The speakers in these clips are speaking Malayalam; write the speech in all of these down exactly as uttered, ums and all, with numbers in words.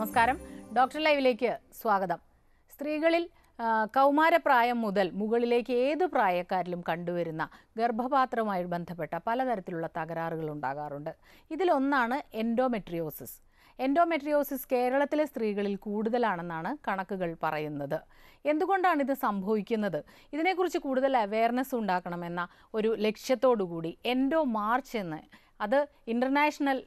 നമസ്കാരം ഡോക്ടർ ലൈവിലേക്ക് സ്വാഗതം. സ്ത്രീകളിൽ കൗമാരപ്രായം മുതൽ മുകളിലേക്ക് ഏത് പ്രായക്കാരിലും കണ്ടുവരുന്ന ഗർഭപാത്രമായി ബന്ധപ്പെട്ട പലതരത്തിലുള്ള തകരാറുകൾ ഉണ്ടാകാറുണ്ട്. ഇതിലൊന്നാണ് എൻഡോമെട്രിയോസിസ്. എൻഡോമെട്രിയോസിസ് കേരളത്തിലെ സ്ത്രീകളിൽ കൂടുതലാണെന്നാണ് കണക്കുകൾ പറയുന്നത്. എന്തുകൊണ്ടാണ് ഇത് സംഭവിക്കുന്നത്? ഇതിനെക്കുറിച്ച് കൂടുതൽ അവയർനെസ് ഉണ്ടാക്കണമെന്ന ഒരു ലക്ഷ്യത്തോടുകൂടി എൻഡോ മാർച്ച് എന്ന് അത് ഇൻ്റർനാഷണൽ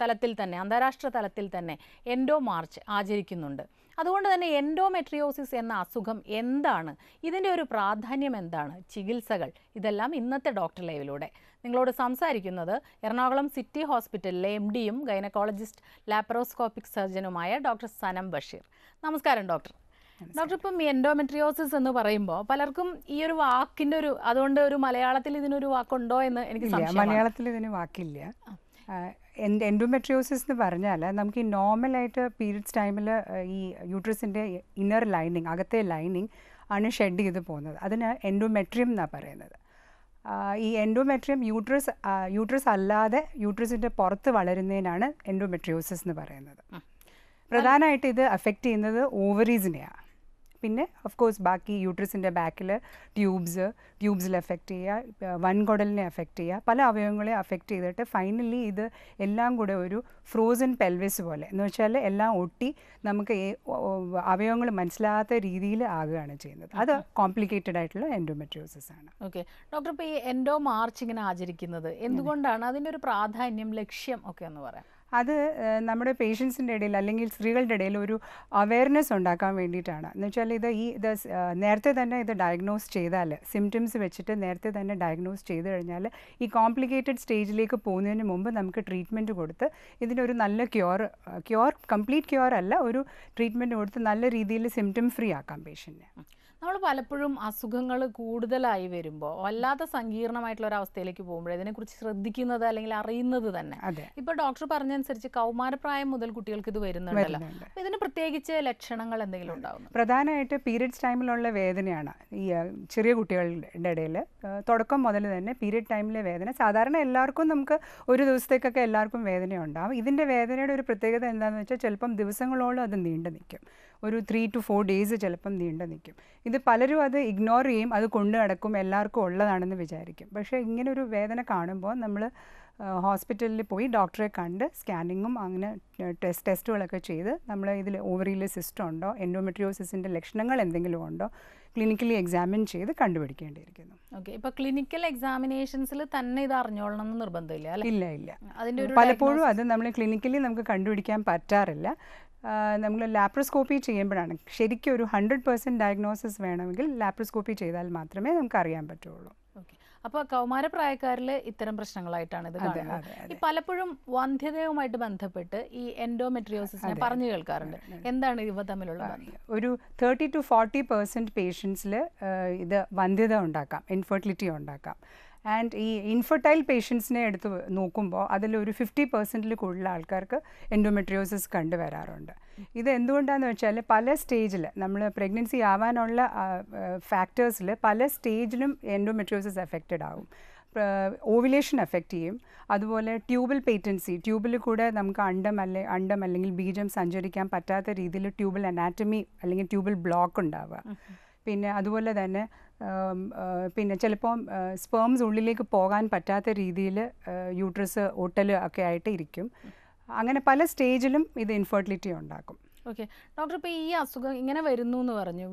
തലത്തിൽ തന്നെ അന്താരാഷ്ട്ര തലത്തിൽ തന്നെ എൻഡോ മാർച്ച് ആചരിക്കുന്നുണ്ട്. അതുകൊണ്ട് തന്നെ എൻഡോമെട്രിയോസിസ് എന്ന അസുഖം എന്താണ്, ഇതിൻ്റെ ഒരു പ്രാധാന്യം എന്താണ്, ചികിത്സകൾ, ഇതെല്ലാം ഇന്നത്തെ ഡോക്ടർ ലൈവിലൂടെ നിങ്ങളോട് സംസാരിക്കുന്നത് എറണാകുളം സിറ്റി ഹോസ്പിറ്റലിലെ എം ഡിയും ഗൈനക്കോളജിസ്റ്റ് ലാപ്പറോസ്കോപ്പിക് സർജനുമായ ഡോക്ടർ സനം ബഷീർ. നമസ്കാരം ഡോക്ടർ. ഡോക്ടർ, ഇപ്പം എൻഡോമെട്രിയോസിസ് എന്ന് പറയുമ്പോൾ പലർക്കും ഈ ഒരു വാക്കിൻ്റെ ഒരു അതുകൊണ്ട് ഒരു മലയാളത്തിൽ ഇതിനൊരു വാക്കുണ്ടോ എന്ന് എനിക്ക് സംശയം. മലയാളത്തിൽ ഇതിന് വാക്കില്ല. എൻഡോമെട്രിയോസിസ് എന്ന് പറഞ്ഞാൽ നമുക്ക് ഈ നോർമലായിട്ട് പീരീഡ്സ് ടൈമിൽ ഈ യൂട്രസിൻ്റെ ഇന്നർ ലൈനിങ്, അകത്തെ ലൈനിങ് ആണ് ഷെഡ് ചെയ്ത് പോകുന്നത്. അതിന് എൻഡോമെട്രിയം എന്നാണ് പറയുന്നത്. ഈ എൻഡോമെട്രിയം യൂട്രസ് യൂട്രസ് അല്ലാതെ യൂട്രസിൻ്റെ പുറത്ത് വളരുന്നതിനാണ് എൻഡോമെട്രിയോസിസ് എന്ന് പറയുന്നത്. പ്രധാനമായിട്ട് ഇത് അഫക്റ്റ് ചെയ്യുന്നത് ഓവറീസിനെയാണ്. പിന്നെ ഓഫ് കോഴ്സ് ബാക്കി യൂട്രസിൻ്റെ ബാക്കിൽ ട്യൂബ്സ് ട്യൂബ്സിൽ എഫക്റ്റ് ചെയ്യുക, വൻകുടലിനെ എഫക്റ്റ് ചെയ്യുക, പല അവയവങ്ങളെ എഫക്റ്റ് ചെയ്തിട്ട് ഫൈനലി ഇത് എല്ലാം കൂടെ ഒരു ഫ്രോസൺ പെൽവിസ് പോലെ എന്ന് വെച്ചാൽ എല്ലാം ഒട്ടി നമുക്ക് അവയവങ്ങൾ മനസ്സിലാത്ത രീതിയിൽ ആകുകയാണ് ചെയ്യുന്നത്. അത് കോംപ്ലിക്കേറ്റഡ് ആയിട്ടുള്ള എൻഡോമെട്രിയോസിസ് ആണ്. ഓക്കെ ഡോക്ടർ, ഇപ്പോൾ ഈ എൻഡോ മാർച്ച് ഇങ്ങനെ ആചരിക്കുന്നത് എന്തുകൊണ്ടാണ്? അതിൻ്റെ ഒരു പ്രാധാന്യം, ലക്ഷ്യം ഒക്കെ എന്ന് പറയാം. അത് നമ്മുടെ പേഷ്യൻസിൻ്റെ ഇടയിൽ അല്ലെങ്കിൽ സ്ത്രീകളുടെ ഇടയിൽ ഒരു അവയർനെസ് ഉണ്ടാക്കാൻ വേണ്ടിയിട്ടാണ്. എന്ന് വെച്ചാൽ ഇത് ഈ ഇത് നേരത്തെ തന്നെ ഇത് ഡയഗ്നോസ് ചെയ്താൽ, സിംറ്റംസ് വെച്ചിട്ട് നേരത്തെ തന്നെ ഡയഗ്നോസ് ചെയ്ത് കഴിഞ്ഞാൽ ഈ കോംപ്ലിക്കേറ്റഡ് സ്റ്റേജിലേക്ക് പോകുന്നതിന് മുമ്പ് നമുക്ക് ട്രീറ്റ്മെൻറ്റ് കൊടുത്ത് ഇതിനൊരു നല്ല ക്യൂർ ക്യൂർ കംപ്ലീറ്റ് ക്യൂർ അല്ല, ഒരു ട്രീറ്റ്മെൻറ്റ് കൊടുത്ത് നല്ല രീതിയിൽ സിംറ്റം ഫ്രീ ആക്കാം പേഷ്യൻറ്റിനെ. നമ്മൾ പലപ്പോഴും അസുഖങ്ങൾ കൂടുതലായി വരുമ്പോൾ, വല്ലാത്ത സങ്കീർണമായിട്ടുള്ള ഒരു അവസ്ഥയിലേക്ക് പോകുമ്പോൾ ഇതിനെക്കുറിച്ച് ശ്രദ്ധിക്കുന്നത് അല്ലെങ്കിൽ അറിയുന്നത് തന്നെ, ഇപ്പോൾ ഡോക്ടർ പറഞ്ഞനുസരിച്ച് കൗമാരപ്രായം മുതൽ കുട്ടികൾക്ക് ഇത് വരുന്നുണ്ടല്ലോ, അപ്പോൾ ഇതിന് പ്രത്യേകിച്ച് ലക്ഷണങ്ങൾ എന്തെങ്കിലും ഉണ്ടാകുന്നു? പ്രധാനമായിട്ട് പീരീഡ്സ് ടൈമിലുള്ള വേദനയാണ്. ഈ ചെറിയ കുട്ടികളുടെ ഇടയിൽ തുടക്കം മുതൽ തന്നെ പീരീഡ് ടൈമിലെ വേദന സാധാരണ എല്ലാവർക്കും, നമുക്ക് ഒരു ദിവസത്തേക്കൊക്കെ എല്ലാവർക്കും വേദന ഉണ്ടാകും. ഇതിൻ്റെ വേദനയുടെ ഒരു പ്രത്യേകത എന്താണെന്ന് വെച്ചാൽ ചിലപ്പം ദിവസങ്ങളോളം അത് നീണ്ടു നിൽക്കും, ഒരു ത്രീ ടു ഫോർ ഡേയ്സ് ചിലപ്പം നീണ്ടു നിൽക്കും. ഇത് പലരും അത് ഇഗ്നോർ ചെയ്യും, അത് കൊണ്ടു നടക്കും, എല്ലാവർക്കും ഉള്ളതാണെന്ന് വിചാരിക്കും. പക്ഷേ ഇങ്ങനൊരു വേദന കാണുമ്പോൾ നമ്മൾ ഹോസ്പിറ്റലിൽ പോയി ഡോക്ടറെ കണ്ട് സ്കാനിങ്ങും അങ്ങനെ ടെസ്റ്റ് ടെസ്റ്റുകളൊക്കെ ചെയ്ത് നമ്മൾ ഇതിൽ ഓവറിയിൽ സിസ്റ്റം ഉണ്ടോ, എൻഡോമെട്രിയോസിസിൻ്റെ ലക്ഷണങ്ങൾ എന്തെങ്കിലും ഉണ്ടോ, ക്ലിനിക്കലി എക്സാമിൻ ചെയ്ത് കണ്ടുപിടിക്കേണ്ടിയിരിക്കുന്നു. ഓക്കെ, ഇപ്പോൾ ക്ലിനിക്കൽ എക്സാമിനേഷൻസിൽ തന്നെ ഇത് അറിഞ്ഞോളണം എന്ന് നിർബന്ധമില്ല അല്ലേ? ഇല്ല ഇല്ല, പലപ്പോഴും അത് നമ്മൾ ക്ലിനിക്കലി നമുക്ക് കണ്ടുപിടിക്കാൻ പറ്റാറില്ല. നമ്മൾ ലാപ്രോസ്കോപ്പി ചെയ്യുമ്പോഴാണ് ശരിക്കും ഒരു ഹൺഡ്രഡ് പെർസെൻറ്റ് ഡയഗ്നോസിസ് വേണമെങ്കിൽ ലാപ്രോസ്കോപ്പി ചെയ്താൽ മാത്രമേ നമുക്ക് അറിയാൻ പറ്റുള്ളൂ. ഓക്കെ, അപ്പോൾ കൗമാരപ്രായക്കാരിൽ ഇത്തരം പ്രശ്നങ്ങളായിട്ടാണ് ഇത് കാണുന്നത്. ഈ പലപ്പോഴും വന്ധ്യതയുമായിട്ട് ബന്ധപ്പെട്ട് ഈ എൻഡോമെട്രിയോസിസിനെ പറഞ്ഞു കേൾക്കാറുണ്ട്. എന്താണ് ഇവ തമ്മിലുള്ള? ഒരു തേർട്ടി ടു ഫോർട്ടി പെർസെൻറ്റ് പേഷ്യൻസിൽ ഇത് വന്ധ്യത ഉണ്ടാക്കാം, ഇൻഫെർട്ടിലിറ്റി ഉണ്ടാക്കാം. ആൻഡ് ഈ ഇൻഫെർട്ടൈൽ പേഷ്യൻസിനെ എടുത്ത് നോക്കുമ്പോൾ അതിലൊരു ഫിഫ്റ്റി പെർസെൻറ്റിൽ കൂടുതൽ ആൾക്കാർക്ക് എൻഡോമെട്രിയോസിസ് കണ്ടുവരാറുണ്ട്. ഇത് എന്തുകൊണ്ടാണെന്ന് വെച്ചാൽ പല സ്റ്റേജിൽ നമ്മൾ പ്രഗ്നൻസി ആവാനുള്ള ഫാക്ടേഴ്സിൽ പല സ്റ്റേജിലും എൻഡോമെട്രിയോസിസ് എഫക്റ്റഡ് ആകും. ഓവിലേഷൻ എഫക്റ്റ് ചെയ്യും, അതുപോലെ ട്യൂബൽ പേറ്റൻസി, ട്യൂബിൽ കൂടെ നമുക്ക് അണ്ടം അല്ലെ അണ്ടം അല്ലെങ്കിൽ ബീജം സഞ്ചരിക്കാൻ പറ്റാത്ത രീതിയിൽ ട്യൂബൽ അനാറ്റമി അല്ലെങ്കിൽ ട്യൂബൽ ബ്ലോക്ക് ഉണ്ടാവുക. പിന്നെ അതുപോലെ തന്നെ പിന്നെ ചിലപ്പോൾ സ്പേംസ് ഉള്ളിലേക്ക് പോകാൻ പറ്റാത്ത രീതിയിൽ യൂട്രസ് ഒട്ടൽ ഒക്കെ ആയിട്ട് ഇരിക്കും. അങ്ങനെ പല സ്റ്റേജിലും ഇത് ഇൻഫെർട്ടിലിറ്റി ഉണ്ടാക്കും. ഓക്കെ ഡോക്ടർ, ഇപ്പോൾ ഈ അസുഖം ഇങ്ങനെ വരുന്നു എന്ന് പറഞ്ഞു,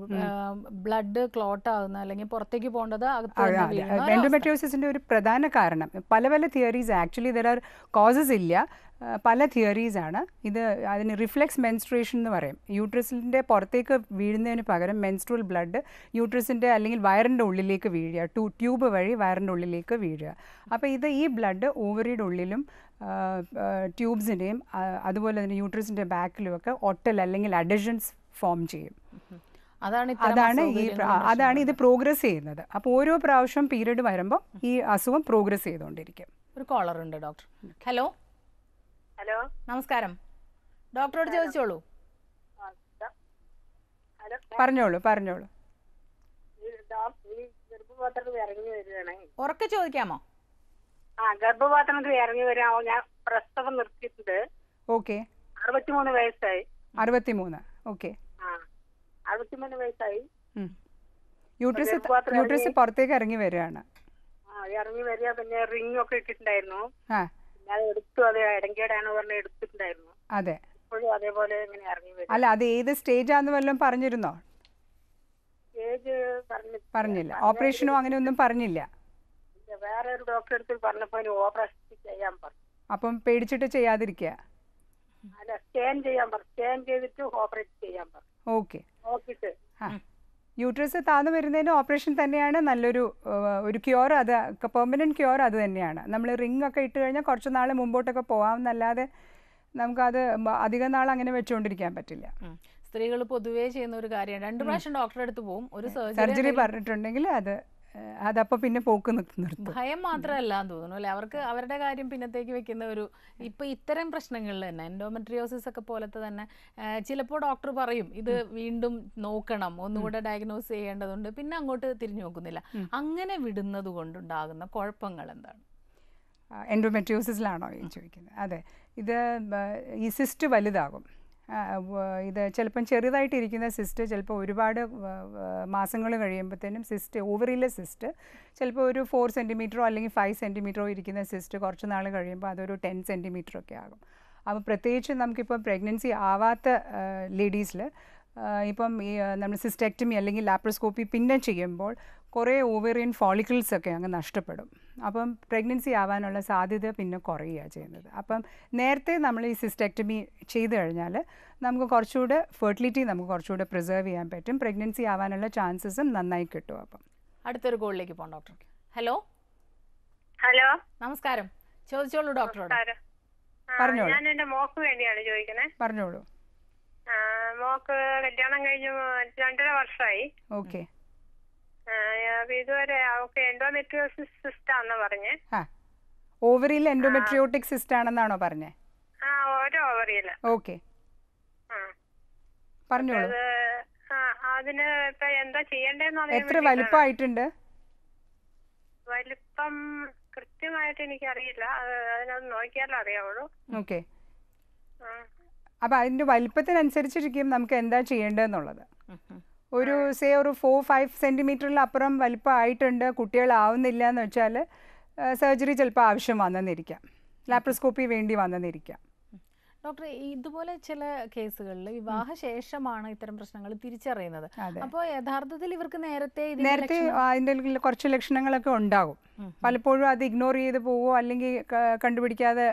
ബ്ലഡ് ക്ലോട്ട് ആകുന്ന അല്ലെങ്കിൽ പുറത്തേക്ക് പോകേണ്ടത് എൻഡോമെട്രിയോസിസിൻ്റെ ഒരു പ്രധാന കാരണം. പല പല theories, actually there are causes ഇല്ല, പല തിയറീസാണ് ഇത്. അതിന് റിഫ്ലെക്സ് മെൻസ്ട്രേഷൻ എന്ന് പറയും. യൂട്രസിൻ്റെ പുറത്തേക്ക് വീഴുന്നതിന് പകരം മെൻസ്ട്രൽ ബ്ലഡ് യൂട്രസിൻ്റെ അല്ലെങ്കിൽ വയറിൻ്റെ ഉള്ളിലേക്ക് വീഴുക, ടൂ ട്യൂബ് വഴി വയറിൻ്റെ ഉള്ളിലേക്ക് വീഴുക. അപ്പോൾ ഇത് ഈ ബ്ലഡ് ഓവറിയുടെ ഉള്ളിലും ട്യൂബ്സിൻ്റെയും അതുപോലെ തന്നെ യൂട്രസിൻ്റെ ബാക്കിലുമൊക്കെ ഒട്ടൽ അല്ലെങ്കിൽ അഡഷൻസ് ഫോം ചെയ്യും. അതാണ് അതാണ് ഈ അതാണ് ഇത് പ്രോഗ്രസ് ചെയ്യുന്നത്. അപ്പോൾ ഓരോ പ്രാവശ്യം പീരീഡ് വരുമ്പോൾ ഈ അസുഖം പ്രോഗ്രസ് ചെയ്തുകൊണ്ടിരിക്കും. ഒരു കോളർ ഉണ്ട് ഡോക്ടർ. ഹലോ ഹലോ, നമസ്കാരം. ഡോക്ടറോട് ചോദിച്ചോളൂ. പറഞ്ഞോളൂ പറഞ്ഞോളൂ ഉറക്കെ ചോദിക്കാമോ? ആ, ഗർഭപാത്രത്തിൽ ഇറങ്ങി വരാമോ? ഞാൻ പ്രസവം നിർത്തിയിട്ടുണ്ട്, അറുപത്തിമൂന്ന് വയസ്സായി. അറുപത്തിമൂന്ന്. ഓക്കേ, അറുപത്തിമൂന്ന് വയസ്സായി. യൂട്രസ് യൂട്രസ് പുറത്തേക്ക് ഇറങ്ങി വരികയാണ്. ഇറങ്ങി വരിക, പിന്നെ റിംഗ് ഒക്കെ ഇട്ടിട്ടുണ്ടായിരുന്നു. അതെ, അതേപോലെ അല്ല. അത് ഏത് സ്റ്റേജാന്ന് വല്ലതും പറഞ്ഞിരുന്നോ? പറഞ്ഞില്ല. ഓപ്പറേഷനോ അങ്ങനെ ഒന്നും പറഞ്ഞില്ല. വേറെ ഒരു ഡോക്ടറെ അടുത്ത് പറഞ്ഞപ്പോൾ ഓപ്പറേഷൻ ചെയ്യാൻ പറഞ്ഞു. അപ്പം പേടിച്ചിട്ട് ചെയ്യാതിരിക്കുക. അല്ല, സ്കാൻ ചെയ്യാൻ പറഞ്ഞു. സ്കാൻ ചെയ്തിട്ട് ഓപ്പറേറ്റ് ചെയ്യാൻ പറഞ്ഞു. Okay, okay. യൂട്രസ് താന്നു വരുന്നതിന് ഓപ്പറേഷൻ തന്നെയാണ് നല്ലൊരു ഒരു ക്യൂർ. അത് പെർമനന്റ് ക്യൂർ അത് തന്നെയാണ്. നമ്മൾ റിംഗ് ഒക്കെ ഇട്ട് കഴിഞ്ഞാൽ കുറച്ച് നാൾ മുമ്പോട്ടൊക്കെ പോകാമെന്നല്ലാതെ നമുക്കത് അധികം നാൾ അങ്ങനെ വെച്ചുകൊണ്ടിരിക്കാൻ പറ്റില്ല. സ്ത്രീകൾ പൊതുവേ ചെയ്യുന്ന ഒരു കാര്യമാണ്, രണ്ടു പ്രാവശ്യം ഡോക്ടറെ അടുത്ത് പോകും. ഒരു സർജറി പറഞ്ഞിട്ടുണ്ടെങ്കിൽ അത് അതപ്പോൾ പിന്നെ പോക്ക് നിർത്തും. ഭയം മാത്രമല്ല എന്ന് തോന്നുന്നു അല്ലേ അവർക്ക്, അവരുടെ കാര്യം പിന്നത്തേക്ക് വെക്കുന്ന ഒരു. ഇപ്പം ഇത്തരം പ്രശ്നങ്ങളിൽ തന്നെ എൻഡോമെട്രിയോസിസ് ഒക്കെ പോലത്തെ തന്നെ ചിലപ്പോൾ ഡോക്ടർ പറയും ഇത് വീണ്ടും നോക്കണം, ഒന്നുകൂടെ ഡയഗ്നോസ് ചെയ്യേണ്ടതുണ്ട്, പിന്നെ അങ്ങോട്ട് തിരിഞ്ഞു നോക്കുന്നില്ല. അങ്ങനെ വിടുന്നത് കൊണ്ടുണ്ടാകുന്ന കുഴപ്പങ്ങൾ എന്താണ്? എൻഡോമെട്രിയോസിസിലാണോ ചോദിക്കുന്നത്? അതെ, ഇത് ഈ സിസ്റ്റ് വലുതാകും. ഇത് ചിലപ്പം ചെറുതായിട്ടിരിക്കുന്ന സിസ്റ്റ് ചിലപ്പോൾ ഒരുപാട് മാസങ്ങൾ കഴിയുമ്പോഴത്തേനും സിസ്റ്റ്, ഓവറിയിലെ സിസ്റ്റ് ചിലപ്പോൾ ഒരു ഫോർ സെൻറ്റിമീറ്ററോ അല്ലെങ്കിൽ ഫൈവ് സെൻറ്റിമീറ്ററോ ഇരിക്കുന്ന സിസ്റ്റ് കുറച്ച് നാൾ കഴിയുമ്പോൾ അതൊരു ടെൻ സെൻറ്റിമീറ്ററൊക്കെ ആകും. അപ്പോൾ പ്രത്യേകിച്ച് നമുക്കിപ്പം പ്രഗ്നൻസി ആവാത്ത ലേഡീസിൽ ഇപ്പം ഈ നമ്മൾ സിസ്റ്റെക്ടമി അല്ലെങ്കിൽ ലാപ്രോസ്കോപ്പി പിന്നെ ചെയ്യുമ്പോൾ കുറേ ഓവേറിയൻ ഫോളിക്കിൾസൊക്കെ അങ്ങ് നഷ്ടപ്പെടും. അപ്പം പ്രഗ്നൻസി ആവാനുള്ള സാധ്യത പിന്നെ കുറയുക ചെയ്യുന്നത്. അപ്പം നേരത്തെ നമ്മൾ ഈ സിസ്റ്റെക്ടമി ചെയ്ത് കഴിഞ്ഞാൽ നമുക്ക് കുറച്ചുകൂടെ ഫെർട്ടിലിറ്റി നമുക്ക് കുറച്ചുകൂടെ പ്രിസേർവ് ചെയ്യാൻ പറ്റും. പ്രഗ്നൻസി ആവാനുള്ള ചാൻസസും നന്നായി കിട്ടും. അപ്പം അടുത്തൊരു കോളിലേക്ക് പോകാം. Doctor, hello. ഹലോ, നമസ്കാരം. ചോദിച്ചോളൂ ഡോക്ടറോട്. പറഞ്ഞോളൂ. ഞാൻ എൻ്റെ മോൾക്ക് വേണ്ടിയാണ് ചോദിക്കണേ. പറഞ്ഞോളൂ. മോക്ക് കല്യാണം കഴിഞ്ഞ് രണ്ടര വർഷമായി. ഓക്കെ. ഇതുവരെ അവൾക്ക് എൻഡോമെട്രിയോസിസ് സിസ്റ്റ് ആണെന്ന് പറഞ്ഞേ. ഓവറിയിൽ എൻഡോമെട്രിയോട്ടിക് സിസ്റ്റ് ആണെന്നാണോ പറഞ്ഞേ? ആ, ഓരോ ഓവറിയിൽ. ഓക്കെ, പറഞ്ഞോളൂ. അതിന് ഇപ്പൊ എന്താ ചെയ്യണ്ടെന്ന്? എത്ര വലുപ്പമായിട്ടുണ്ട്? വലുപ്പം കൃത്യമായിട്ട് എനിക്കറിയില്ല, അതിനൊന്ന് നോക്കിയാലും അറിയാവുള്ളൂ. ഓക്കെ, അപ്പം അതിൻ്റെ വലിപ്പത്തിനനുസരിച്ചിരിക്കും നമുക്ക് എന്താ ചെയ്യേണ്ടതെന്നുള്ളത്. ഒരു സേ ഒരു ഫോർ ഫൈവ് സെൻറ്റിമീറ്ററിലപ്പുറം വലിപ്പമായിട്ടുണ്ട്, കുട്ടികളാവുന്നില്ല എന്ന് വെച്ചാൽ സർജറി ചിലപ്പോൾ ആവശ്യം വന്നെന്നിരിക്കാം, ലാപ്രോസ്കോപ്പി വേണ്ടി വന്നെന്നിരിക്കാം. ഡോക്ടർ, ഇതുപോലെ ചില കേസുകളിൽ വിവാഹശേഷമാണ് ഇത്തരം പ്രശ്നങ്ങൾ തിരിച്ചറിയുന്നത്. അപ്പോൾ യഥാർത്ഥത്തിൽ ഇവർക്ക് നേരത്തെ നേരത്തെ അതിൻ്റെ കുറച്ച് ലക്ഷണങ്ങളൊക്കെ ഉണ്ടാകും. പലപ്പോഴും അത് ഇഗ്നോർ ചെയ്ത് പോവുമോ അല്ലെങ്കിൽ കണ്ടുപിടിക്കാതെ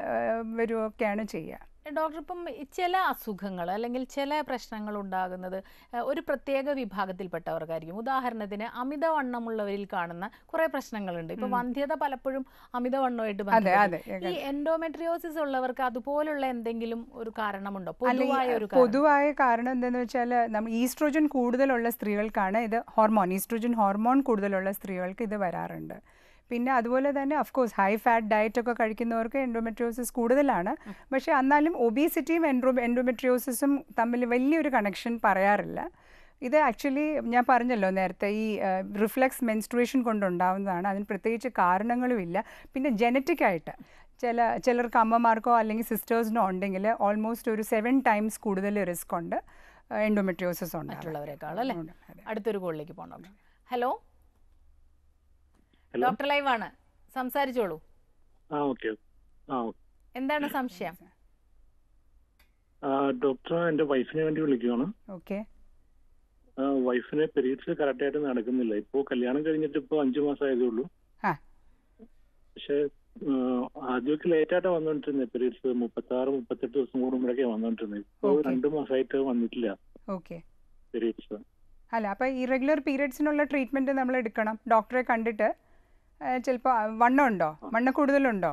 വരുമൊക്കെയാണ് ചെയ്യുക. ഡോക്ടർ, ഇപ്പം ചില അസുഖങ്ങൾ അല്ലെങ്കിൽ ചില പ്രശ്നങ്ങൾ ഉണ്ടാകുന്നത് ഒരു പ്രത്യേക വിഭാഗത്തിൽപ്പെട്ടവർക്കായിരിക്കും. ഉദാഹരണത്തിന് അമിതവണ്ണമുള്ളവരിൽ കാണുന്ന കുറേ പ്രശ്നങ്ങളുണ്ട്. ഇപ്പം വന്ധ്യത പലപ്പോഴും അമിതവണ്ണമായിട്ട് ബന്ധപ്പെട്ട് ഈ എൻഡോമെട്രിയോസിസ് ഉള്ളവർക്ക് അതുപോലുള്ള എന്തെങ്കിലും ഒരു കാരണമുണ്ടോ? പൊതുവായ ഒരു പൊതുവായ കാരണം എന്താണെന്ന് വെച്ചാൽ നമ്മൾ ഈസ്ട്രോജൻ കൂടുതലുള്ള സ്ത്രീകൾക്കാണ് ഇത്. ഹോർമോൺ, ഈസ്ട്രോജൻ ഹോർമോൺ കൂടുതലുള്ള സ്ത്രീകൾക്ക് ഇത് വരാറുണ്ട്. പിന്നെ അതുപോലെ തന്നെ അഫ്കോഴ്സ് ഹൈ ഫാറ്റ് ഡയറ്റൊക്കെ കഴിക്കുന്നവർക്ക് എൻഡോമെട്രിയോസിസ് കൂടുതലാണ്. പക്ഷേ എന്നാലും ഒബീസിറ്റിയും എൻഡോ എൻഡോമെട്രിയോസിസും തമ്മിൽ വലിയൊരു കണക്ഷൻ പറയാറില്ല. ഇത് ആക്ച്വലി ഞാൻ പറഞ്ഞല്ലോ നേരത്തെ, ഈ റിഫ്ലക്സ് മെൻസ്ട്രുവേഷൻ കൊണ്ടുണ്ടാവുന്നതാണ്. അതിന് പ്രത്യേകിച്ച് കാരണങ്ങളുമില്ല. പിന്നെ ജനറ്റിക്കായിട്ട് ചില ചിലർക്ക് അമ്മമാർക്കോ അല്ലെങ്കിൽ സിസ്റ്റേഴ്സിനോ ഉണ്ടെങ്കിൽ ഓൾമോസ്റ്റ് ഒരു സെവൻ ടൈംസ് കൂടുതൽ റിസ്ക് ഉണ്ട് എൻഡോമെട്രിയോസിസ് ഉണ്ടാവുന്നവരെക്കാൾ. അല്ലേ, അടുത്തൊരു കോളിലേക്ക് പോകണം. ഹലോ, ഡോക്ടർ ലൈവ് ആണ്, സംസാരിച്ചോളൂ. എന്താണ് സംശയം? ഡോക്ടർ, എന്റെ വൈഫിനെ വേണ്ടി വിളിക്കുകയാണ്. ഓക്കേ. വൈഫിനെ പീരീഡ്സ് കറക്റ്റ് ആയിട്ട് നടക്കുന്നില്ല. ഇപ്പോ കല്യാണം കഴിഞ്ഞിട്ട് ഇപ്പൊ അഞ്ചു മാസം ആയതേ ഉള്ളൂ. പക്ഷെ ആദ്യമൊക്കെ ലേറ്റ് ആയിട്ട് വന്നോണ്ടിരുന്നത് പീരീഡ്സ്, മുപ്പത്തി ആറ് മുപ്പത്തെട്ട് ദിവസം കൂടുമ്പോഴൊക്കെ വന്നോണ്ടിരുന്നത്. ഇപ്പൊ രണ്ടു മാസമായിട്ട് വന്നിട്ടില്ല പീരീഡ്സ്. അല്ല, അപ്പോൾ ഇറെഗുലർ പീരിയഡ്സിനുള്ള ട്രീറ്റ്മെൻറ്റ് നമ്മൾ എടുക്കണം. ഡോക്ടറെ കണ്ടിട്ട് ചിലപ്പോൾ വണ്ണം ഉണ്ടോ? വണ്ണം കൂടുതലുണ്ടോ?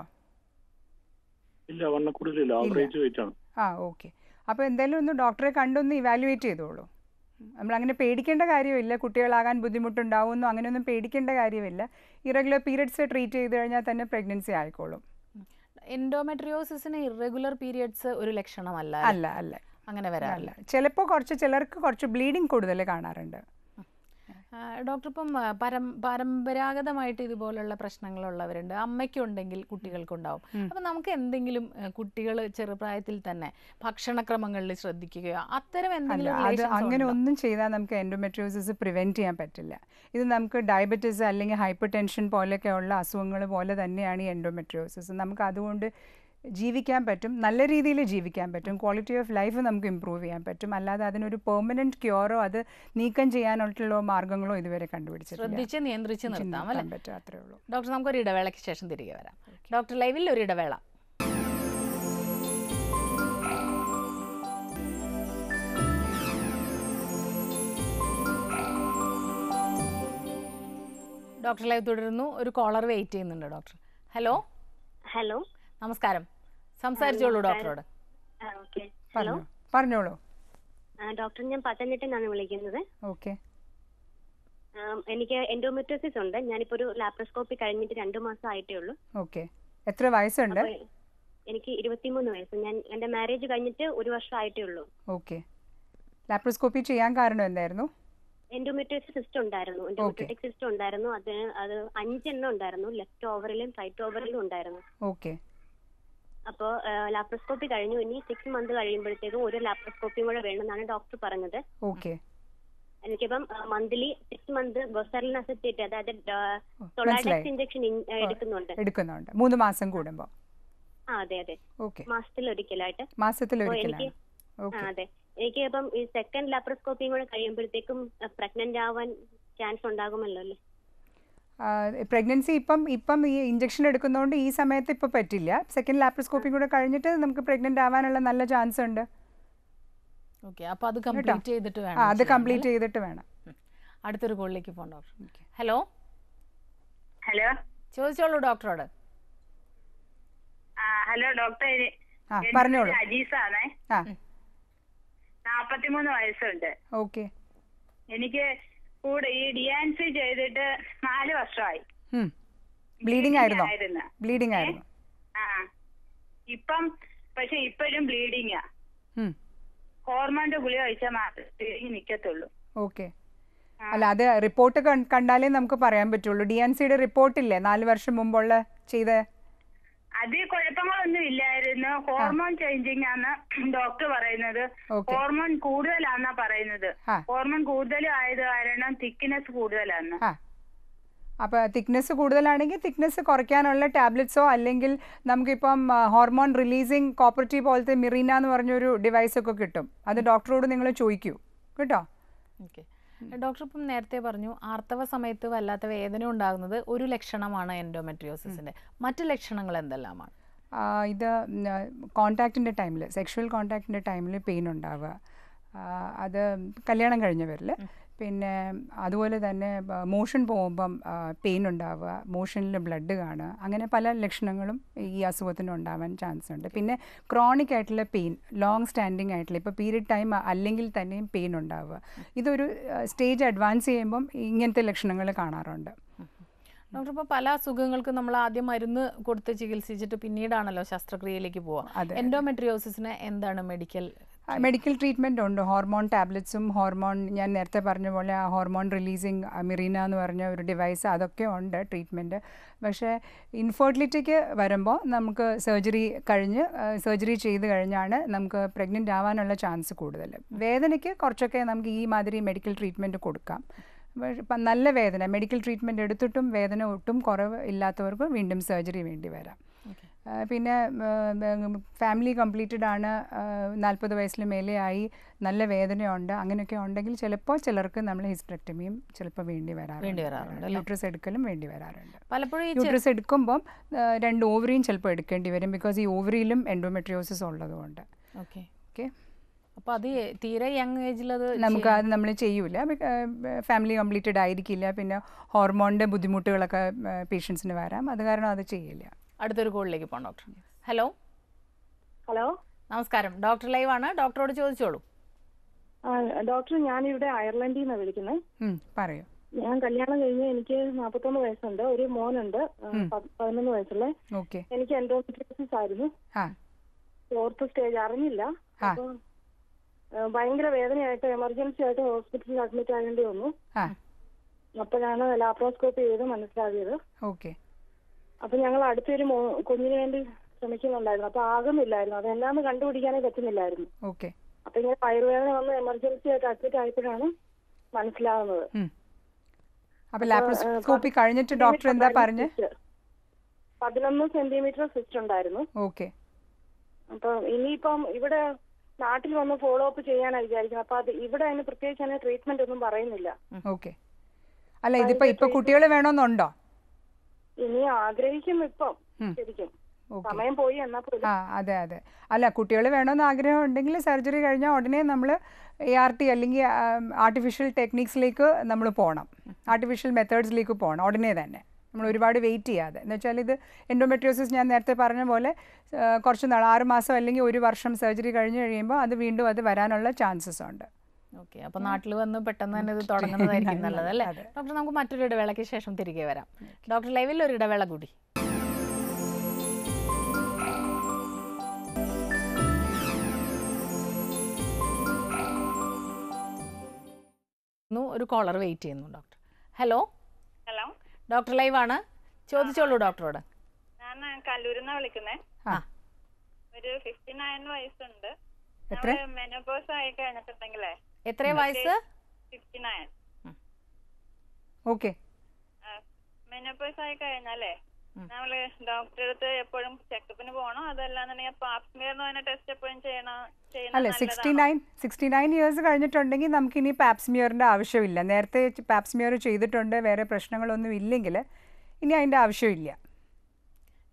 ഇല്ല, വണ്ണം കൂടുതലില്ല, ആവറേജ് വെയിറ്റ് ആണ്. ആ, ഓക്കെ. അപ്പോൾ എന്തായാലും ഒന്ന് ഡോക്ടറെ കണ്ടൊന്ന് ഇവാലുവേറ്റ് ചെയ്തോളൂ. നമ്മളങ്ങനെ പേടിക്കേണ്ട കാര്യമില്ല. കുട്ടികളാകാൻ ബുദ്ധിമുട്ടുണ്ടാവുമെന്നോ അങ്ങനെയൊന്നും പേടിക്കേണ്ട കാര്യമില്ല. ഇറെഗുലർ പീരിയഡ്സ് ട്രീറ്റ് ചെയ്ത് കഴിഞ്ഞാൽ തന്നെ പ്രഗ്നൻസി ആയിക്കോളും. എൻഡോമെട്രിയോസിസിന് ഇറെഗുലർ പീരിയഡ്സ് ഒരു ലക്ഷണമല്ല. അല്ല അല്ല, അങ്ങനെ വരാറില്ല. ചിലപ്പോൾ കുറച്ച് ചിലർക്ക് കുറച്ച് ബ്ലീഡിങ് കൂടുതൽ കാണാറുണ്ട്. ഡോക്ടർ ഇപ്പം പരം പരമ്പരാഗതമായിട്ട് ഇതുപോലുള്ള പ്രശ്നങ്ങളുള്ളവരുണ്ട്, അമ്മയ്ക്കുണ്ടെങ്കിൽ കുട്ടികൾക്കുണ്ടാവും. അപ്പം നമുക്ക് എന്തെങ്കിലും കുട്ടികൾ ചെറുപ്രായത്തിൽ തന്നെ ഭക്ഷണക്രമങ്ങളിൽ ശ്രദ്ധിക്കുകയോ അത്തരം എന്തെങ്കിലും? അങ്ങനെ ഒന്നും ചെയ്താൽ നമുക്ക് എൻഡോമെട്രിയോസിസ് പ്രിവെൻറ്റ് ചെയ്യാൻ പറ്റില്ല. ഇത് നമുക്ക് ഡയബറ്റീസ് അല്ലെങ്കിൽ ഹൈപ്പർ ടെൻഷൻ പോലെയൊക്കെ ഉള്ള അസുഖങ്ങൾ പോലെ തന്നെയാണ് ഈ എൻഡോമെട്രിയോസിസ്. നമുക്ക് അതുകൊണ്ട് ജീവിക്കാൻ പറ്റും, നല്ല രീതിയിൽ ജീവിക്കാൻ പറ്റും, ക്വാളിറ്റി ഓഫ് ലൈഫ് നമുക്ക് ഇമ്പ്രൂവ് ചെയ്യാൻ പറ്റും. അല്ലാതെ അതിനൊരു പെർമനൻറ്റ് ക്യൂറോ അത് നീക്കം ചെയ്യാനുള്ള മാർഗ്ഗങ്ങളോ ഇതുവരെ കണ്ടുപിടിച്ചിട്ടില്ല. ശ്രദ്ധിച്ച് നിയന്ത്രിച്ച് നിർത്താൻ പറ്റും, അത്രേ ഉള്ളൂ. ഡോക്ടർ, നമുക്കൊരു ഇടവേളയ്ക്ക് ശേഷം തിരികെ വരാം. ഡോക്ടർ ലൈവിൽ ഒരു ഇടവേള. ഡോക്ടർ ലൈവ് തുടരുന്നു. ഒരു കോളർ വെയിറ്റ് ചെയ്യുന്നുണ്ട്. Doctor hello. ഹലോ, നമസ്കാരം. സംസാരിച്ചോളൂ ഡോക്ടറോട്. ഹലോ, പറഞ്ഞോളൂ ഡോക്ടർ. ഞാൻ പത്തനംതിട്ടയാണ് വിളിക്കുന്നത്. ഓക്കെ. എനിക്ക് എൻഡോമെട്രിയോസിസ് ഉണ്ട്. ഞാനിപ്പോ ഒരു ലാപ്രോസ്കോപ്പി കഴിഞ്ഞിട്ട് രണ്ടു മാസം ആയിട്ടേ ഉള്ളൂ. ഓക്കെ. എത്ര വയസ്സുണ്ട്? എനിക്ക് ഇരുപത്തിമൂന്ന് വയസ്സ്. ഞാൻ എന്റെ മാരേജ് കഴിഞ്ഞിട്ട് ഒരു വർഷം ആയിട്ടേ ഉള്ളൂ. ഓക്കെ. ലാപ്രോസ്കോപ്പി ചെയ്യാൻ കാരണം എന്തായിരുന്നു? എൻഡോമെട്രിയോസിസ് സിസ്റ്റം ഉണ്ടായിരുന്നു, എൻഡോമെട്രിയോട്ടിക് സിസ്റ്റം ഉണ്ടായിരുന്നു. അത് അത് അഞ്ചെണ്ണം ഉണ്ടായിരുന്നു, ലെഫ്റ്റ് ഓവറിലും റൈറ്റ് ഓവറിലും ഉണ്ടായിരുന്നു. ഓക്കെ. അപ്പോൾ ലാപ്രോസ്കോപ്പി കഴിഞ്ഞു. ഇനി സിക്സ് മന്ത് കഴിയുമ്പോഴത്തേക്കും ഒരു ലാപ്രോസ്കോപ്പിയും കൂടെ വേണമെന്നാണ് ഡോക്ടർ പറഞ്ഞത്. ഓക്കെ. എനിക്കിപ്പം monthly six month buserelin acetate, അതായത് ടൊളാഡക്സ് ഇഞ്ചക്ഷൻ എടുക്കുന്നുണ്ട് എടുക്കുന്നുണ്ട് മൂന്ന് മാസം കൂടുമ്പോൾ. ആ, അതെ അതെ, മാസത്തിലൊരിക്കലായിട്ട്. മാസത്തിലൊരിക്കൽ. അതെ. എനിക്ക് ഇപ്പം ഈ സെക്കൻഡ് ലാപ്രോസ്കോപ്പിയും കൂടെ കഴിയുമ്പോഴത്തേക്കും പ്രഗ്നന്റ് ആവാൻ ചാൻസ് ഉണ്ടാകുമല്ലോ അല്ലേ? പ്രഗ്നൻസി ഇപ്പം ഇപ്പം ഈ ഇഞ്ചക്ഷൻ എടുക്കുന്നതുകൊണ്ട് ഈ സമയത്ത് ഇപ്പം പറ്റില്ല. സെക്കൻഡ് ലാപ്രോസ്കോപ്പിയും കൂടെ കഴിഞ്ഞിട്ട് നമുക്ക് പ്രഗ്നന്റ് ആവാനുള്ള നല്ല ചാൻസ് ഉണ്ട്. ഓക്കെ. അപ്പോൾ അത് കംപ്ലീറ്റ് ചെയ്തിട്ട് വേണം. അത് കംപ്ലീറ്റ് ചെയ്തിട്ട് വേണം. അടുത്തൊരു കോളിലേക്ക് പോകാം ഡോക്ടർ. ഹലോ. ഹലോ, ചോദിച്ചോളൂ ഡോക്ടറോട്. ഹലോ ഡോക്ടർ, പറഞ്ഞോളൂ. അജീസാണേ, നാപ്പത്തിമൂന്ന് വയസ്സുണ്ട്. ഓക്കെ. എനിക്ക് കൂടെ ഈ ഡിയാൻസി ചെയ്തിട്ട് നാല് വർഷമായി. ബ്ലീഡിംഗ് ആയിരുന്നു ബ്ലീഡിംഗ് ആയിരുന്നു ആ, ഇപ്പം പക്ഷെ ഇപ്പോഴും ബ്ലീഡിംഗാ. ഹോർമോണിന്റെ ഗുളിക കഴിച്ചാൽ മാത്രമേ ബ്ലീഡിംഗ് നിക്കത്തുള്ളൂ. ഓക്കെ. അല്ല, അത് റിപ്പോർട്ട് കണ്ടാലേ നമുക്ക് പറയാൻ പറ്റുള്ളൂ. ഡിയാൻസിയുടെ റിപ്പോർട്ടില്ലേ നാല് വർഷം മുമ്പുള്ള ചെയ്ത? അതിൽ കുഴപ്പങ്ങളൊന്നും ഇല്ലായിരുന്നു. ഹോർമോൺ ചേഞ്ചിങ് ആണ് ഡോക്ടർ പറയുന്നത്. ഹോർമോൺ കൂടുതലാന്നാ പറയുന്നത്. ഹോർമോൺ കൂടുതലും ആയത് കാരണം തിക്നെസ് കൂടുതലാണ്. അപ്പൊ തിക്നെസ് കൂടുതലാണെങ്കിൽ തിക്നെസ് കുറയ്ക്കാനുള്ള ടാബ്ലറ്റ്സോ അല്ലെങ്കിൽ നമുക്കിപ്പം ഹോർമോൺ റിലീസിങ് കോപ്പറേറ്റീവ് പോലത്തെ മിറീന എന്ന് പറഞ്ഞൊരു ഡിവൈസ് ഒക്കെ കിട്ടും. അത് ഡോക്ടറോട് നിങ്ങൾ ചോദിക്കൂ കേട്ടോ. ഡോക്ടർ, ഇപ്പം നേരത്തെ പറഞ്ഞു ആർത്തവ സമയത്ത് വല്ലാത്ത വേദന ഉണ്ടാകുന്നത് ഒരു ലക്ഷണമാണ് എൻഡോമെട്രിയോസിസിന്റെ. മറ്റു ലക്ഷണങ്ങൾ എന്തെല്ലാമാണ്? ഇത് കോൺടാക്റ്റിൻ്റെ ടൈമിൽ, സെക്ഷുവൽ കോൺടാക്റ്റിൻ്റെ ടൈമിൽ പെയിൻ ഉണ്ടാവുക, അത് കല്യാണം കഴിഞ്ഞവരിൽ. പിന്നെ അതുപോലെ തന്നെ മോഷൻ പോകുമ്പം പെയിൻ ഉണ്ടാവുക, മോഷനിൽ ബ്ലഡ് കാണുക, അങ്ങനെ പല ലക്ഷണങ്ങളും ഈ അസുഖത്തിന് ഉണ്ടാവാൻ ചാൻസ് ഉണ്ട്. പിന്നെ ക്രോണിക് ആയിട്ടുള്ള പെയിൻ, ലോങ് സ്റ്റാൻഡിങ് ആയിട്ടുള്ള, ഇപ്പോൾ പീരിയഡ് ടൈം അല്ലെങ്കിൽ തന്നെയും പെയിൻ ഉണ്ടാവുക. ഇതൊരു സ്റ്റേജ് അഡ്വാൻസ് ചെയ്യുമ്പം ഇങ്ങനത്തെ ലക്ഷണങ്ങൾ കാണാറുണ്ട്. ഡോക്ടർ, ഇപ്പോൾ പല അസുഖങ്ങൾക്ക് നമ്മൾ ആദ്യം മരുന്ന് കൊടുത്ത് ചികിത്സിച്ചിട്ട് പിന്നീടാണല്ലോ ശസ്ത്രക്രിയയിലേക്ക് പോവുക. എൻഡോമെട്രിയോസിസിന് എന്താണ് മെഡിക്കൽ മെഡിക്കൽ ട്രീറ്റ്മെൻറ് ഉണ്ട്? ഹോർമോൺ ടാബ്ലറ്റ്സും ഹോർമോൺ, ഞാൻ നേരത്തെ പറഞ്ഞ പോലെ ആ ഹോർമോൺ റിലീസിങ് മിറീന എന്ന് പറഞ്ഞ ഒരു ഡിവൈസ്, അതൊക്കെ ഉണ്ട് ട്രീറ്റ്മെൻറ്റ്. പക്ഷേ ഇൻഫെർട്ടിലിറ്റിക്ക് വരുമ്പോൾ നമുക്ക് സർജറി കഴിഞ്ഞ് സർജറി ചെയ്ത് കഴിഞ്ഞാണ് നമുക്ക് പ്രഗ്നൻ്റ് ആവാനുള്ള ചാൻസ് കൂടുതൽ. വേദനയ്ക്ക് കുറച്ചൊക്കെ നമുക്ക് ഈ മാതിരി മെഡിക്കൽ ട്രീറ്റ്മെൻറ്റ് കൊടുക്കാം. ഇപ്പം നല്ല വേദന മെഡിക്കൽ ട്രീറ്റ്മെൻറ്റ് എടുത്തിട്ടും വേദന ഒട്ടും കുറവ് ഇല്ലാത്തവർക്ക് വീണ്ടും സർജറി വേണ്ടി വരാം. പിന്നെ ഫാമിലി കംപ്ലീറ്റഡ് ആണ്, നാൽപ്പത് വയസ്സിൽ മേലെയായി, നല്ല വേദനയുണ്ട്, അങ്ങനെയൊക്കെ ഉണ്ടെങ്കിൽ ചിലപ്പോൾ ചിലർക്ക് നമ്മൾ ഹിസ്റ്ററക്ടമിയും ചിലപ്പോൾ വേണ്ടി വരാറുണ്ട് യൂട്രസ് എടുക്കലും വേണ്ടി വരാറുണ്ട്. പലപ്പോഴും യൂട്രസ് എടുക്കുമ്പം രണ്ട് ഓവറിയും ചിലപ്പോൾ എടുക്കേണ്ടി വരും, ബിക്കോസ് ഈ ഓവറിയിലും എൻഡോമെട്രിയോസിസ് ഉള്ളതുകൊണ്ട്. ഓക്കെ. ഓക്കെ. അപ്പോൾ അത് തീരെ യങ് ഏജിൽ അത് നമുക്ക് അത് നമ്മൾ ചെയ്യൂല, ഫാമിലി കംപ്ലീറ്റഡ് ആയിരിക്കില്ല. പിന്നെ ഹോർമോണിൻ്റെ ബുദ്ധിമുട്ടുകളൊക്കെ പേഷ്യൻസിന് വരാം, അത് കാരണം അത് ചെയ്യില്ല. അടുത്തൊരു കോളിലേക്ക് പോകാം ഡോക്ടർ. ഹലോ. ഹലോ, നമസ്കാരം. ഡോക്ടർ ലൈവ് ആണ്, ഡോക്ടറോട് ചോദിച്ചോളൂ. ഡോക്ടർ, ഞാൻ ഇവിടെ അയർലൻഡിൽ നിന്നാണ് വിളിക്കുന്നത്. ഞാൻ കല്യാണം കഴിഞ്ഞ് എനിക്ക് നാപ്പത്തൊന്ന് വയസ്സുണ്ട്, ഒരു മോനുണ്ട് പതിനൊന്ന് വയസ്സുള്ള. എനിക്ക് എൻഡോമെട്രിയോസിസ് ആയിരുന്നു, ഫോർത്ത് സ്റ്റേജ്, അറിഞ്ഞില്ല. ഭയങ്കര വേദനയായിട്ട് എമർജൻസി ആയിട്ട് ഹോസ്പിറ്റലിൽ അഡ്മിറ്റ് ആകേണ്ടി വന്നു. ലാപ്രോസ്കോപ്പി ചെയ്ത് മനസ്സിലാക്കിയത്. ഓക്കെ. അപ്പൊ ഞങ്ങൾ അടുത്തൊരു കുഞ്ഞിന് വേണ്ടി ശ്രമിക്കുന്നുണ്ടായിരുന്നു. അപ്പൊ ആകുന്നില്ലായിരുന്നു, അതെന്താന്ന് കണ്ടുപിടിക്കാനേ പറ്റുന്നില്ലായിരുന്നു. ഓക്കെ. അപ്പൊ ഇങ്ങനെ വയറുവേദന വന്ന് എമർജൻസി ആയിട്ട് അഡ്മിറ്റ് ആയപ്പോഴാണ് മനസ്സിലാവുന്നത്. അപ്പൊ ലാപ്രോസ്കോപ്പി കഴിഞ്ഞിട്ട് ഡോക്ടർ എന്താ പറഞ്ഞു? പതിനൊന്ന് സെന്റിമീറ്റർ സിസ്റ്റ് ഉണ്ടായിരുന്നു. ഓക്കെ. അപ്പൊ ഇനിയിപ്പം ഇവിടെ നാട്ടിൽ വന്ന് ഫോളോ അപ്പ് ചെയ്യാനാണ് വിചാരിക്കുന്നത്. അപ്പൊ അത് ഇവിടെ അതിന് പ്രത്യേകിച്ച് അതിന് ട്രീറ്റ്മെന്റ് ഒന്നും പറയുന്നില്ല. ഓക്കെ. അല്ല, ഇതിപ്പോ ഇപ്പൊ കുട്ടികള് വേണമെന്നുണ്ടോ? ഇനി ആഗ്രഹിക്കും, ഇപ്പം ശരിക്കും സമയം പോയി എന്നാ പോലും. ആ, അതെ അതെ. അല്ല, കുട്ടികള് വേണമെന്ന് ആഗ്രഹം ഉണ്ടെങ്കിൽ സർജറി കഴിഞ്ഞാൽ ഉടനെ നമ്മള് എ ആർ ടി അല്ലെങ്കിൽ ആർട്ടിഫിഷ്യൽ ടെക്നിക്സിലേക്ക് നമ്മൾ പോകണം, ആർട്ടിഫിഷ്യൽ മെത്തേഡ്സിലേക്ക് പോകണം ഉടനെ തന്നെ, നമ്മൾ ഒരുപാട് വെയിറ്റ് ചെയ്യാതെ. എന്ന് വെച്ചാൽ ഇത് എൻഡോമെട്രിയോസിസ് ഞാൻ നേരത്തെ പറഞ്ഞ പോലെ കുറച്ച് നാൾ, ആറ് മാസം അല്ലെങ്കിൽ ഒരു വർഷം സർജറി കഴിഞ്ഞ് കഴിയുമ്പോൾ അത് വീണ്ടും അത് വരാനുള്ള ചാൻസസ് ഉണ്ട്. ഓക്കെ. അപ്പോൾ നാട്ടിൽ വന്ന് പെട്ടെന്ന് തന്നെ ഇത് തുടങ്ങുന്നതായിരിക്കും നല്ലതല്ലേ ഡോക്ടർ? നമുക്ക് മറ്റൊരു ഇടവേളയ്ക്ക് ശേഷം തിരികെ വരാം. ഡോക്ടർ ലൈവിൽ ഒരു ഇടവേള കൂടി. ഒരു കോളർ വെയിറ്റ് ചെയ്യുന്നു. Doctor hello. Hello, doctor live ആണ്, ചോദിച്ചോളൂ ഡോക്ടറോട്. ഞാൻ കല്ലൂരിൽ നിന്നാണ് വിളിക്കുന്നത്. ഒരു അമ്പത്തിയൊൻപത് വയസ്സുണ്ട്. എത്ര മെനോപോസ് ആയി കഴിഞ്ഞിട്ടുണ്ടെങ്കിലേ എത്ര വയസ്സ്? അമ്പത്തിയൊൻപത്. ഓക്കേ. മെനോപോസ് ആയി കഴിഞ്ഞാലേ നമ്മൾ ഡോക്ടറെ അടുത്ത് എപ്പോഴും ചെക്കപ്പിന് പോകണോ, അതല്ലാന്നുണ്ടെങ്കിൽ പാപ്പ് സ്മിയർ എന്ന് പറഞ്ഞ ടെസ്റ്റ് എപ്പോഴും ചെയ്യണോ? അല്ല, അമ്പത്തിയൊൻപത് അമ്പത്തിയൊൻപത് ഇയേഴ്സ് കഴിഞ്ഞിട്ടുണ്ടെങ്കിൽ നമുക്ക് ഇനി പാപ്പ് സ്മിയറിന്റെ ആവശ്യമില്ല. നേരത്തെ പാപ്പ് സ്മിയർ ചെയ്തിട്ടുണ്ട്, വേറെ പ്രശ്നങ്ങളൊന്നും ഇല്ലെങ്കിൽ ഇനി അതിന്റെ ആവശ്യമില്ല.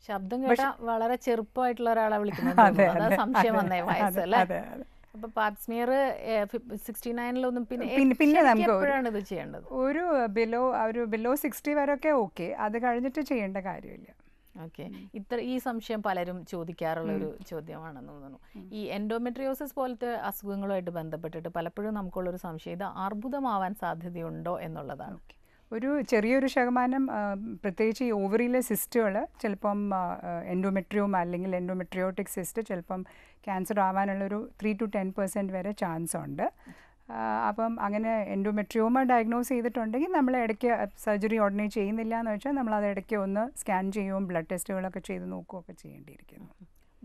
ശബ്ദം കേട്ടാൽ വളരെ ചെറുപ്പമായിട്ടുള്ള ഒരാളെ വിളിക്കുന്നത് സംശയം വന്നേ വയസ്സ് അല്ലേ? അപ്പൊ പാപ്പ് സ്മിയർ അമ്പത്തിയൊൻപതിലൊന്നും പിന്നെ പിന്നെ നമുക്ക് ചെയ്യേണ്ടത് ഒരു ബിലോ ഒരു ബിലോ സിക്സ്റ്റി വരെയൊക്കെ ഓക്കെ, അത് കഴിഞ്ഞിട്ട് ചെയ്യേണ്ട കാര്യമില്ല. ഓക്കെ. ഇത്ര ഈ സംശയം പലരും ചോദിക്കാറുള്ള ഒരു ചോദ്യമാണെന്ന് തോന്നുന്നു. ഈ എൻഡോമെട്രിയോസിസ് പോലത്തെ അസുഖങ്ങളുമായിട്ട് ബന്ധപ്പെട്ടിട്ട് പലപ്പോഴും നമുക്കുള്ളൊരു സംശയം ഇത് അർബുദമാവാൻ സാധ്യതയുണ്ടോ എന്നുള്ളതാണ്. ഒരു ചെറിയൊരു ശതമാനം, പ്രത്യേകിച്ച് ഈ ഓവറിയിലെ സിസ്റ്റുകൾ ചിലപ്പം എൻഡോമെട്രിയോം അല്ലെങ്കിൽ എൻഡോമെട്രിയോട്ടിക് സിസ്റ്റ് ചിലപ്പം ക്യാൻസർ ആവാനുള്ളൊരു ത്രീ ടു ടെൻ പെർസെൻറ്റ് വരെ ചാൻസ് ഉണ്ട്. അപ്പം അങ്ങനെ എൻഡോമെട്രിയോമ ഡയഗ്നോസ് ചെയ്തിട്ടുണ്ടെങ്കിൽ നമ്മൾ ഇടയ്ക്ക് സർജറി ഉടനെ ചെയ്യുന്നില്ല എന്ന് വെച്ചാൽ നമ്മളത് ഇടയ്ക്ക് ഒന്ന് സ്കാൻ ചെയ്യുകയും ബ്ലഡ് ടെസ്റ്റുകളൊക്കെ ചെയ്ത് നോക്കുകയൊക്കെ ചെയ്യേണ്ടിയിരിക്കുന്നു.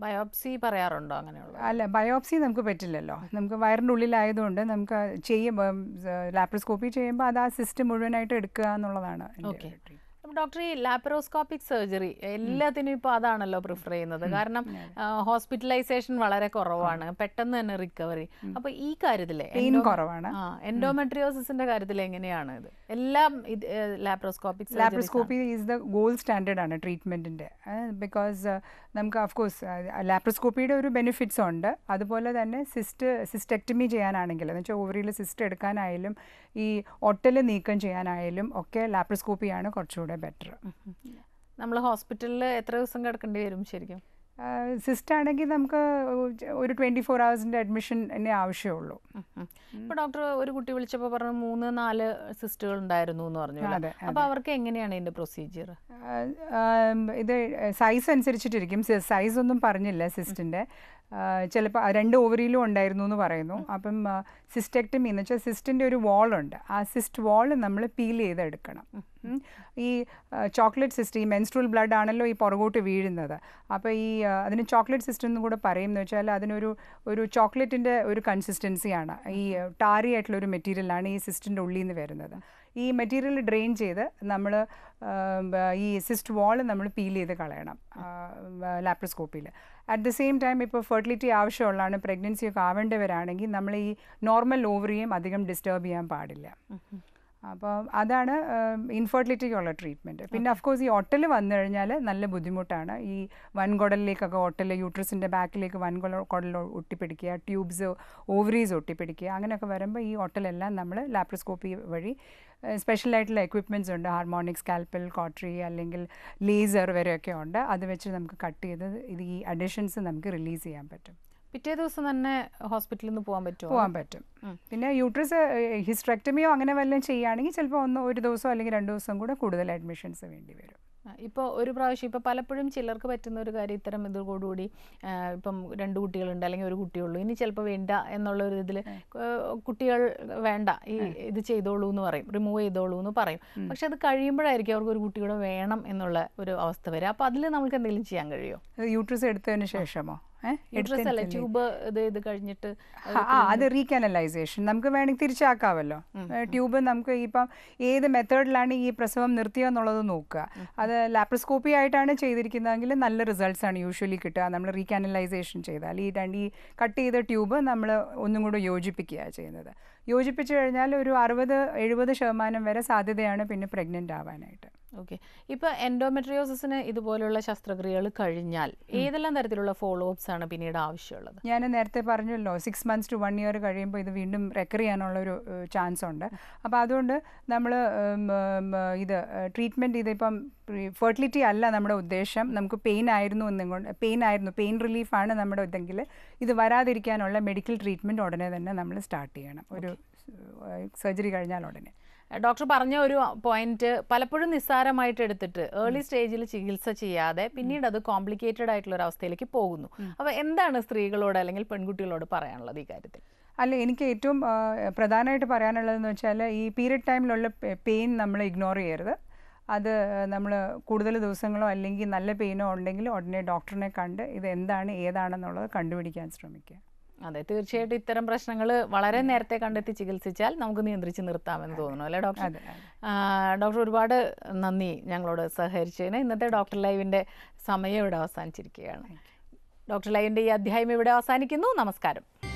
ബയോപ്സി പറയാറുണ്ടോ അങ്ങനെയുള്ള? അല്ല, ബയോപ്സി നമുക്ക് പറ്റില്ലല്ലോ, നമുക്ക് വയറിൻ്റെ ഉള്ളിലായതുകൊണ്ട് നമുക്ക് ചെയ്യുമ്പോൾ ലാപ്രോസ്കോപ്പി ചെയ്യുമ്പോൾ അത് ആ സിസ്റ്റം മുഴുവനായിട്ട് എടുക്കുക എന്നുള്ളതാണ്. ഓക്കെ. ഡോക്ടർ, ഈ ലാപ്പറോസ്കോപ്പിക് സർജറി എല്ലാത്തിനും ഇപ്പോൾ അതാണല്ലോ പ്രിഫർ ചെയ്യുന്നത്, കാരണം ഹോസ്പിറ്റലൈസേഷൻ വളരെ കുറവാണ്, പെട്ടെന്ന് തന്നെ റിക്കവറി. അപ്പോൾ ഈ കാര്യത്തിൽ എൻഡോമെട്രിയോസിസിന്റെ കാര്യത്തിൽ എങ്ങനെയാണ് ഇത്? എല്ലാം laparoscopic laparoscopy is the gold standard ആണ് ട്രീറ്റ്മെന്റിന്റെ. ബിക്കോസ് നമുക്ക് അഫ്കോഴ്സ് ലാപ്പറോസ്കോപ്പിയുടെ ഒരു ബെനിഫിറ്റ്സ് ഉണ്ട്. അതുപോലെ തന്നെ സിസ്റ്റ് സിസ്റ്റെക്ടമി ചെയ്യാനാണെങ്കിൽ, എന്ന് വെച്ചാൽ ഓവറിയിൽ സിസ്റ്റ് എടുക്കാനായാലും ഈ ഒട്ടൽ നീക്കം ചെയ്യാനായാലും ഒക്കെ ലാപ്പറോസ്കോപ്പിയാണ് കുറച്ചുകൂടെ ബെറ്റർ. നമ്മൾ ഹോസ്പിറ്റലിൽ എത്ര ദിവസം കിടക്കേണ്ടി വരും ശരിക്കും? സിസ്റ്റ് ആണെങ്കിൽ നമുക്ക് ഒരു ട്വൻറ്റി ഫോർ ഹവേഴ്സിൻ്റെ അഡ്മിഷൻ തന്നെ ആവശ്യമുള്ളൂ. ഇപ്പോൾ ഡോക്ടർ ഒരു കുട്ടി വിളിച്ചപ്പോൾ പറഞ്ഞു മൂന്ന് നാല് സിസ്റ്റുകൾ ഉണ്ടായിരുന്നു എന്ന് പറഞ്ഞു. അതെ. അപ്പോൾ അവർക്ക് എങ്ങനെയാണ് ഇതിൻ്റെ പ്രൊസീജിയർ? ഇത് സൈസ് അനുസരിച്ചിട്ടിരിക്കും. സൈസ് ഒന്നും പറഞ്ഞില്ല സിസ്റ്റിൻ്റെ. ചിലപ്പോൾ രണ്ട് ഓവറിയിലും ഉണ്ടായിരുന്നു എന്ന് പറയുന്നു. അപ്പം സിസ്റ്റെക്ടമി എന്ന് വെച്ചാൽ സിസ്റ്റിൻ്റെ ഒരു വാളുണ്ട്, ആ സിസ്റ്റ് വാൾ നമ്മൾ പീൽ ചെയ്തെടുക്കണം. ഈ ചോക്ലേറ്റ് സിസ്റ്റ്, ഈ മെൻസ്ട്രൽ ബ്ലഡ് ആണല്ലോ ഈ പുറകോട്ട് വീഴുന്നത്. അപ്പോൾ ഈ അതിന് ചോക്ലേറ്റ് സിസ്റ്റം എന്നും കൂടെ പറയും എന്ന് വെച്ചാൽ അതിനൊരു ഒരു ചോക്ലേറ്റിൻ്റെ ഒരു കൺസിസ്റ്റൻസിയാണ്, ഈ ടാറി ആയിട്ടുള്ളൊരു മെറ്റീരിയലാണ് ഈ സിസ്റ്റിൻ്റെ ഉള്ളിൽ നിന്ന് വരുന്നത്. ഈ മെറ്റീരിയൽ ഡ്രെയിൻ ചെയ്ത് നമ്മൾ ഈ സിസ്റ്റ് വാൾ നമ്മൾ പീൽ ചെയ്ത് കളയണം ലാപ്രോസ്കോപ്പിയിൽ. അറ്റ് ദ സെയിം ടൈം ഇപ്പോൾ ഫെർട്ടിലിറ്റി ആവശ്യമുള്ളതാണ്, പ്രഗ്നൻസി ഒക്കെ ആവേണ്ടവരാണെങ്കിൽ നമ്മൾ ഈ നോർമൽ ഓവറിയും അധികം ഡിസ്റ്റർബ് ചെയ്യാൻ പാടില്ല. അപ്പോൾ അതാണ് ഇൻഫെർട്ടിലിറ്റിക്കുള്ള ട്രീറ്റ്മെൻറ്റ്. പിന്നെ അഫ്കോഴ്സ് ഈ ഒട്ടൽ വന്നു കഴിഞ്ഞാൽ നല്ല ബുദ്ധിമുട്ടാണ്. ഈ വൻകുടലിലേക്കൊക്കെ ഒട്ടൽ, യൂട്രസിൻ്റെ ബാക്കിലേക്ക് വൻകുട കുടൽ ഒട്ടിപ്പിടിക്കുക, ട്യൂബ്സ് ഓവറീസ് ഒട്ടിപ്പിടിക്കുക, അങ്ങനെയൊക്കെ വരുമ്പോൾ ഈ ഒട്ടലെല്ലാം നമ്മൾ ലാപ്രോസ്കോപ്പി വഴി സ്പെഷ്യലായിട്ടുള്ള എക്വിപ്മെൻറ്റ്സ് ഉണ്ട്, ഹാർമോണിക്, സ്കാൽപ്പൽ, കോട്ടറി അല്ലെങ്കിൽ ലേസർ വരെയൊക്കെ ഉണ്ട്. അത് വെച്ച് നമുക്ക് കട്ട് ചെയ്ത് ഇത് ഈ അഡിഷൻസ് നമുക്ക് റിലീസ് ചെയ്യാൻ പറ്റും. പിറ്റേ ദിവസം തന്നെ ഹോസ്പിറ്റലിൽ നിന്ന് പോകാൻ പറ്റും? പോകാൻ പറ്റും. പിന്നെ യൂട്രസ് ഹിസ്റ്ററെക്ടമിയോ അങ്ങനെ വല്ലതും ചെയ്യുകയാണെങ്കിൽ ചിലപ്പോൾ ഒന്ന് ഒരു ദിവസം അല്ലെങ്കിൽ രണ്ട് ദിവസം കൂടെ കൂടുതൽ അഡ്മിഷൻസ് വേണ്ടി വരും. ഇപ്പോൾ ഒരു പ്രാവശ്യം ഇപ്പോൾ പലപ്പോഴും ചിലർക്ക് പറ്റുന്ന ഒരു കാര്യം ഇത്തരം ഇതോടുകൂടി ഇപ്പം രണ്ട് കുട്ടികളുണ്ട് അല്ലെങ്കിൽ ഒരു കുട്ടിയുള്ളൂ ഇനി ചിലപ്പോൾ വേണ്ട എന്നുള്ള ഒരു ഇതിൽ കുട്ടികൾ വേണ്ട ഈ ഇത് ചെയ്തോളൂ എന്ന് പറയും റിമൂവ് ചെയ്തോളൂ എന്ന് പറയും പക്ഷെ അത് കഴിയുമ്പോഴായിരിക്കും അവർക്ക് ഒരു കുട്ടിയുടെ വേണം എന്നുള്ള ഒരു അവസ്ഥ വരിക അപ്പോൾ അതിൽ നമുക്ക് എന്തെങ്കിലും ചെയ്യാൻ കഴിയുമോ യൂട്രസ് എടുത്തതിന് ശേഷമോ അത് റീകാനലൈസേഷൻ നമുക്ക് വേണമെങ്കിൽ തിരിച്ചാക്കാമല്ലോ ട്യൂബ് നമുക്ക് ഇപ്പം ഏത് മെത്തേഡിലാണ് ഈ പ്രസവം നിർത്തിയോ എന്നുള്ളത് നോക്കുക അത് ലാപ്രോസ്കോപ്പി ആയിട്ടാണ് ചെയ്തിരിക്കുന്നതെങ്കിൽ നല്ല റിസൾട്ട്സ് ആണ് യൂഷ്വലി കിട്ടുക നമ്മൾ റീകാനലൈസേഷൻ ചെയ്താൽ ഈ രണ്ട് ഈ കട്ട് ചെയ്ത ട്യൂബ് നമ്മൾ ഒന്നും കൂടെ യോജിപ്പിക്കുകയാണ് ചെയ്യുന്നത് യോജിപ്പിച്ചു കഴിഞ്ഞാൽ ഒരു അറുപത് എഴുപത് ശതമാനം വരെ സാധ്യതയാണ് പിന്നെ പ്രഗ്നൻ്റ് ആവാനായിട്ട് ഓക്കെ ഇപ്പോൾ എൻഡോമെട്രിയോസിന് ഇതുപോലെയുള്ള ശസ്ത്രക്രിയകൾ കഴിഞ്ഞാൽ ഏതെല്ലാം തരത്തിലുള്ള ഫോളോ അപ്സ് ആണ് പിന്നീട് ആവശ്യമുള്ളത് ഞാൻ നേരത്തെ പറഞ്ഞല്ലോ six months to one year കഴിയുമ്പോൾ ഇത് വീണ്ടും റെക്കർ ചെയ്യാനുള്ളൊരു ചാൻസ് ഉണ്ട് അപ്പോൾ അതുകൊണ്ട് നമ്മൾ ഇത് ട്രീറ്റ്മെൻറ്റ് ഇതിപ്പം ഫെർട്ടിലിറ്റി അല്ല നമ്മുടെ ഉദ്ദേശം നമുക്ക് പെയിൻ ആയിരുന്നു എന്നുകൊണ്ട് പെയിൻ ആയിരുന്നു പെയിൻ റിലീഫാണ് നമ്മുടെ ഇതെങ്കിൽ ഇത് വരാതിരിക്കാനുള്ള മെഡിക്കൽ ട്രീറ്റ്മെൻറ്റ് ഉടനെ തന്നെ നമ്മൾ സ്റ്റാർട്ട് ചെയ്യണം ഒരു സർജറി കഴിഞ്ഞാൽ ഉടനെ ഡോക്ടർ പറഞ്ഞ ഒരു പോയിന്റ് പലപ്പോഴും നിസ്സാരമായിട്ട് എടുത്തിട്ട് ഏർലി സ്റ്റേജിൽ ചികിത്സ ചെയ്യാതെ പിന്നീട് അത് കോംപ്ലിക്കേറ്റഡ് ആയിട്ടുള്ള ഒരു അവസ്ഥയിലേക്ക് പോകുന്നു അപ്പോൾ എന്താണ് സ്ത്രീകളോട് അല്ലെങ്കിൽ പെൺകുട്ടികളോട് പറയാനുള്ളത് ഈ കാര്യത്തിൽ അല്ല എനിക്ക് ഏറ്റവും പ്രധാനമായിട്ട് പറയാനുള്ളതെന്ന് വെച്ചാൽ ഈ പീരിയഡ് ടൈമിലുള്ള പെയിൻ നമ്മൾ ഇഗ്നോർ ചെയ്യരുത് അത് നമ്മൾ കൂടുതൽ ദിവസങ്ങളോ അല്ലെങ്കിൽ നല്ല പെയിനോ ഉണ്ടെങ്കിൽ ഉടനെ ഡോക്ടറിനെ കണ്ട് ഇത് എന്താണ് ഏതാണെന്നുള്ളത് കണ്ടുപിടിക്കാൻ ശ്രമിക്കുക അതെ തീർച്ചയായിട്ടും ഇത്തരം പ്രശ്നങ്ങൾ വളരെ നേരത്തെ കണ്ടെത്തി ചികിത്സിച്ചാൽ നമുക്ക് നിയന്ത്രിച്ച് നിർത്താമെന്ന് തോന്നുന്നു അല്ലേ ഡോക്ടർ ഡോക്ടർ ഒരുപാട് നന്ദി ഞങ്ങളോട് സഹകരിച്ചതിന് ഇന്നത്തെ ഡോക്ടർ ലൈവിൻ്റെ സമയം ഇവിടെ അവസാനിച്ചിരിക്കുകയാണ് ഡോക്ടർ ലൈവിൻ്റെ ഈ അധ്യായം ഇവിടെ അവസാനിക്കുന്നു നമസ്കാരം